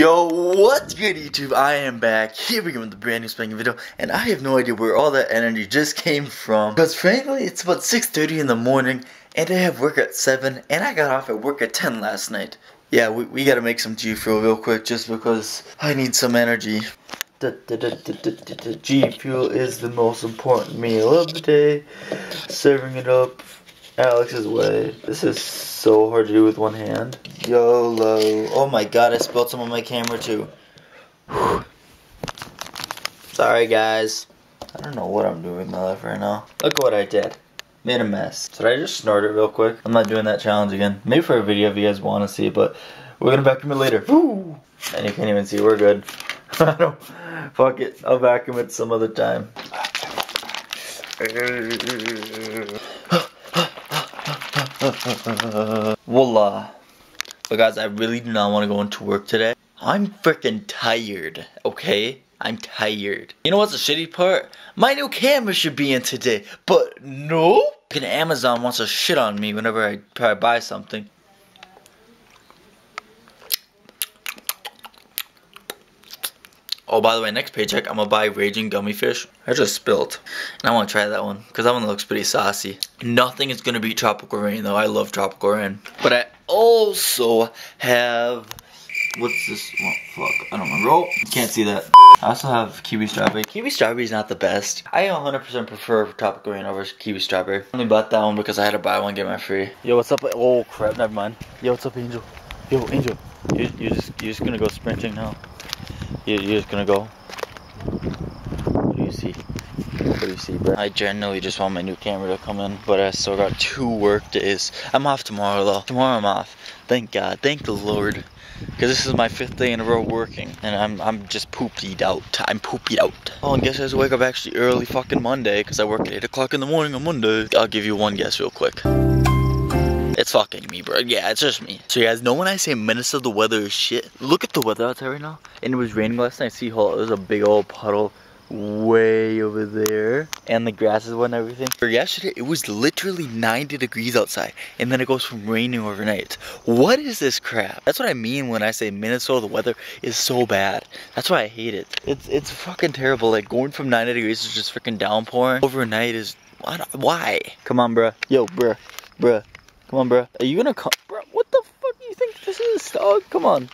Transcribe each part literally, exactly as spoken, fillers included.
Yo, what's good YouTube? I am back. Here we go with a brand new spanking video, and I have no idea where all that energy just came from. Because frankly, it's about six thirty in the morning, and I have work at seven, and I got off at work at ten last night. Yeah, we, we gotta make some G Fuel real quick, just because I need some energy. The, the, the, the, the, the G Fuel is the most important meal of the day. Serving it up Alex's way. This is so hard to do with one hand. YOLO. Oh my god, I spilled some on my camera too. Whew. Sorry guys. I don't know what I'm doing with my life right now. Look what I did. Made a mess. Did I just snort it real quick? I'm not doing that challenge again. Maybe for a video if you guys want to see, but we're going to vacuum it later. Woo! And you can't even see. We're good. I don't. Fuck it. I'll vacuum it some other time. Voila. But guys, I really do not want to go into work today. I'm freaking tired, okay? I'm tired. You know what's the shitty part? My new camera should be in today, but no. Fucking Amazon wants to shit on me whenever I try to buy something. Oh, by the way, next paycheck, I'm gonna buy Raging Gummy Fish. I just spilled. And I wanna try that one, because that one looks pretty saucy. Nothing is gonna beat Tropical Rain, though. I love Tropical Rain. But I also have... What's this? Oh, fuck. I don't remember. Oh, you can't see that. I also have Kiwi Strawberry. Kiwi Strawberry is not the best. I one hundred percent prefer Tropical Rain over Kiwi Strawberry. I only bought that one because I had to buy one and get my free. Yo, what's up? Oh, crap. Never mind. Yo, what's up, Angel? Yo, Angel. You, you're, just, you're just gonna go sprinting now. You're just gonna go. What do you see? What do you see, bro? I generally just want my new camera to come in, but I still got two work days. I'm off tomorrow, though. Tomorrow I'm off. Thank God. Thank the Lord. Because this is my fifth day in a row working, and I'm I'm just poopied out. I'm poopied out. Oh, and guess I just wake up actually early fucking Monday, because I work at eight o'clock in the morning on Monday. I'll give you one guess real quick. It's fucking me, bro. Yeah, it's just me. So you guys know when I say Minnesota, the weather is shit. Look at the weather outside right now. And it was raining last night. See, there's a big old puddle way over there. And the grasses wet and everything. For yesterday, it was literally ninety degrees outside. And then it goes from raining overnight. What is this crap? That's what I mean when I say Minnesota, the weather is so bad. That's why I hate it. It's, it's fucking terrible. Like, going from ninety degrees is just freaking downpouring. Overnight is... Why? Come on, bro. Yo, bro. Bro. Come on, bro. Are you gonna come? Bro, what the fuck do you think this is, dog? Come on.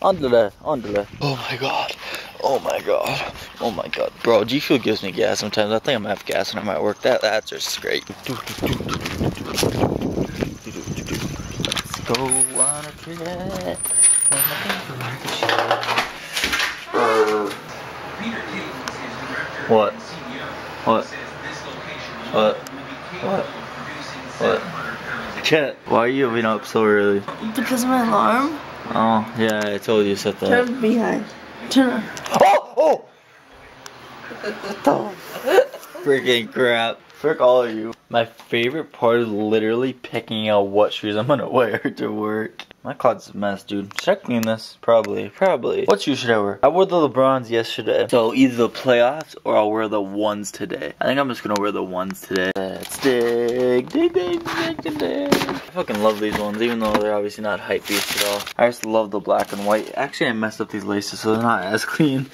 Under there. Under there. Oh my god. Oh my god. Oh my god. Bro, G Fuel gives me gas sometimes. I think I'm gonna have gas when I'm at work. That, that's just great. Let's go on a trip. What? What? What? What? What? Chet, why are you being up so early? Because of my alarm. Oh, yeah, I told you to set that. Turn behind. Turn. Oh! Oh! What the freaking crap. Frick all of you. My favorite part is literally picking out what shoes I'm gonna wear to work. My closet's a mess, dude. Should I clean this? Probably. Probably. What shoes should I wear? I wore the LeBrons yesterday. So either the playoffs or I'll wear the ones today. I think I'm just gonna wear the ones today. Let's dig. Dig, dig, dig, dig, dig. I fucking love these ones, even though they're obviously not hype beasts at all. I just love the black and white. Actually, I messed up these laces, so they're not as clean.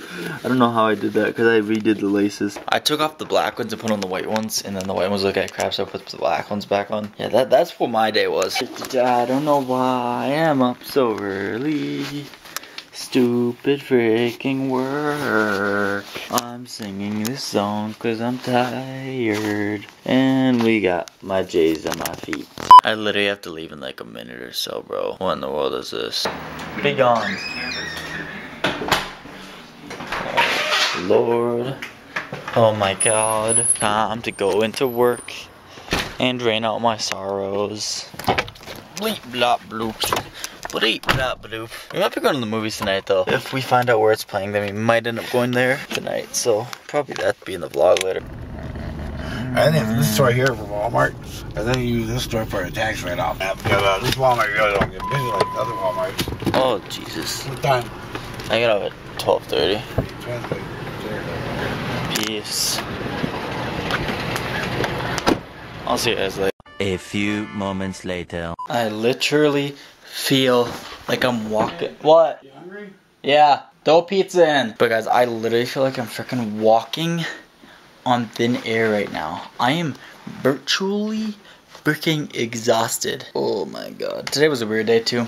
I don't know how I did that, because I redid the laces. I took off the black ones and put on the white ones, and then the white ones look like crap, so I put the black ones back on. Yeah, that, that's what my day was. I don't know why I'm up so early. Stupid freaking work. I'm singing this song because I'm tired. And we got my J's on my feet. I literally have to leave in like a minute or so, bro. What in the world is this? Be gone. Oh, Lord. Oh my god. Time to go into work and drain out my sorrows. Bleep blop bloop. Bleep blop bloop. We might be going to the movies tonight though. If we find out where it's playing, then we might end up going there tonight. So probably that'd be in the vlog later. I think this store here from Walmart, I think you use this store for a tax write-off. Yeah, because uh, this Walmart really don't get busy like the other Walmarts. Oh Jesus. What time? I get off at twelve thirty. Peace. I'll see you guys later. A few moments later. I literally feel like I'm walking. What? You hungry? Yeah, throw pizza in. But guys, I literally feel like I'm freaking walking on thin air right now. I am virtually freaking exhausted. Oh my god. Today was a weird day too.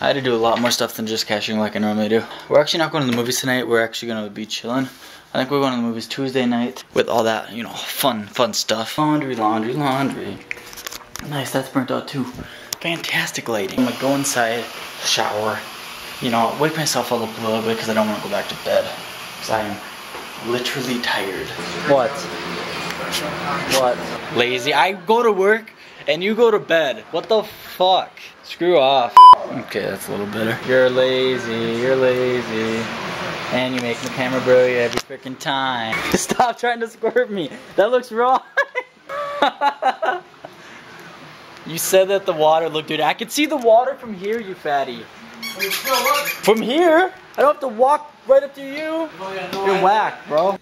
I had to do a lot more stuff than just cashing like I normally do. We're actually not going to the movies tonight. We're actually going to be chilling. I think we're going to the movies Tuesday night with all that, you know, fun, fun stuff. Laundry, laundry, laundry. Nice, that's burnt out too. Fantastic lighting. I'm gonna go inside, shower, you know, wake myself up a little bit because I don't want to go back to bed. Because I am literally tired. What? What? Lazy. I go to work and you go to bed. What the fuck? Screw off. Okay, that's a little better. You're lazy, you're lazy. And you make the camera brilliant every freaking time. Stop trying to squirt me. That looks wrong. You said that the water looked dirty. I could see the water from here, you fatty. From here? I don't have to walk right up to you. Oh, yeah, no, you're whack, bro.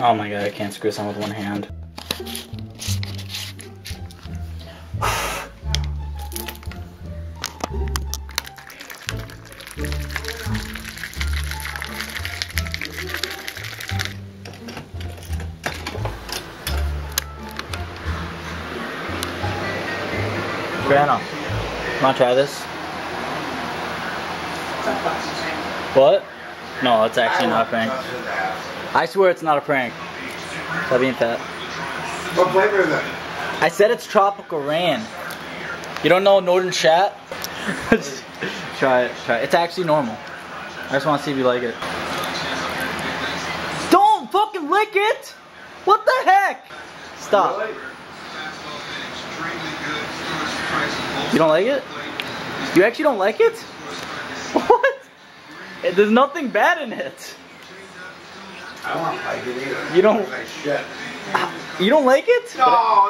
Oh my god, I can't screw this on with one hand. Grandma, wanna try this? What? No, it's actually not a prank. I swear it's not a prank. Stop being fat. What flavor is that? I said it's Tropical Rain. You don't know Northern Shat? Try it, try it. It's actually normal. I just wanna see if you like it. Don't fucking lick it! What the heck? Stop. You don't like it? You actually don't like it? What? There's nothing bad in it. I don't like it either. You don't like shit. You don't like it? No,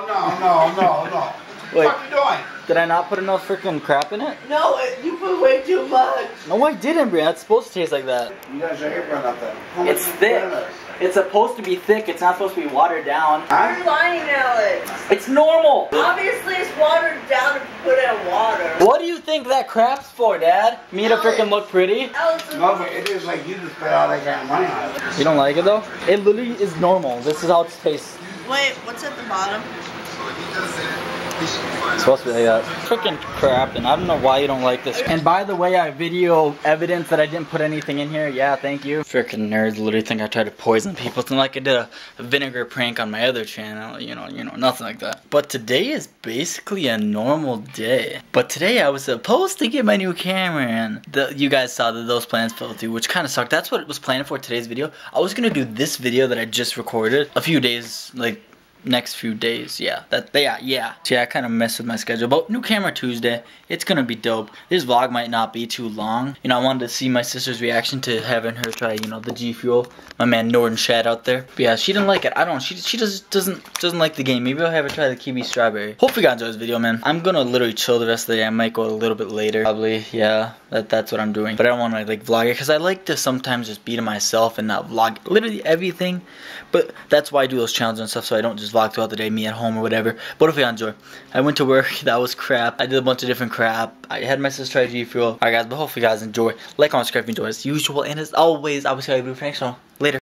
no, no, no, no. Wait, what are you doing? Did I not put enough freaking crap in it? No, you put way too much. No, I didn't, Brad. It's supposed to taste like that. You guys are apron up there. It's thick. It's supposed to be thick. It's not supposed to be watered down. You're lying, Alex. It's normal. Obviously, it's watered down and put in water. What do you think that crap's for, Dad? Me to freaking look pretty? Alex. No, but it is like you just spit all that got money on it. You don't like it though? It literally is normal. This is how it tastes. Wait, what's at the bottom? It's supposed to be like that. Freaking crap, and I don't know why you don't like this. And by the way, I video evidence that I didn't put anything in here. Yeah, thank you. Freaking nerds literally think I tried to poison people. It's not like I did a vinegar prank on my other channel. You know, you know, nothing like that. But today is basically a normal day. But today I was supposed to get my new camera, and the, you guys saw that those plans fell through, which kind of sucked. That's what it was planned for today's video. I was gonna do this video that I just recorded a few days, like. Next few days, yeah, that they are, yeah. See, I kind of messed with my schedule, but new camera Tuesday, it's gonna be dope. This vlog might not be too long. You know, I wanted to see my sister's reaction to having her try, you know, the G Fuel. My man Norton Shad out there. But yeah, she didn't like it. I don't. She she just doesn't doesn't like the game. Maybe I'll have her try the Kiwi Strawberry. Hopefully, you guys enjoy this video, man. I'm gonna literally chill the rest of the day. I might go a little bit later, probably. Yeah, that that's what I'm doing. But I don't want to like vlog it because I like to sometimes just be to myself and not vlog literally everything. But that's why I do those challenges and stuff, so I don't just vlog throughout the day, me at home or whatever. But if you enjoy, I went to work, that was crap. I did a bunch of different crap. I had my sister try G Fuel. Alright guys, but hopefully you guys enjoy. Like, comment, subscribe if you enjoy as usual. And as always, I will see you in the next one. Later.